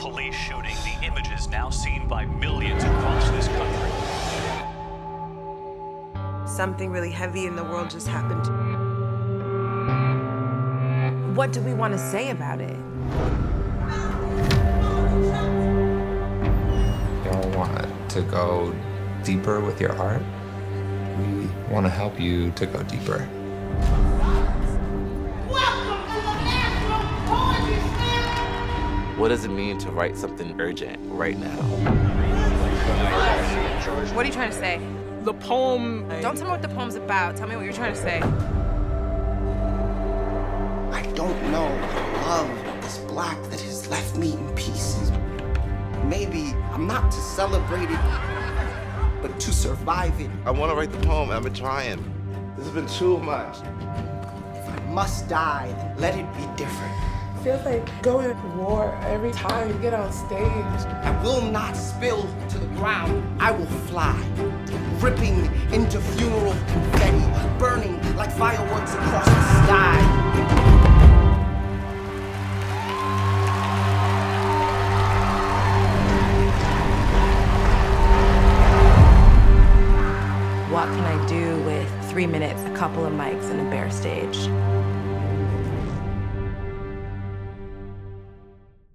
police shooting, the images now seen by millions across this country. Something really heavy in the world just happened. What do we want to say about it? You all want to go deeper with your art? We want to help you to go deeper. What does it mean to write something urgent right now? What are you trying to say? The poem... Don't tell me what the poem's about. Tell me what you're trying to say. I don't know the love is black that has left me in pieces. Maybe I'm not to celebrate it, but to survive it. I want to write the poem. I've been trying. This has been too much. If I must die, then let it be different. It feels like going to war every time you get on stage. I will not spill to the ground. I will fly, ripping into funeral confetti, burning like fireworks across the sky. What can I do with 3 minutes, a couple of mics, and a bare stage?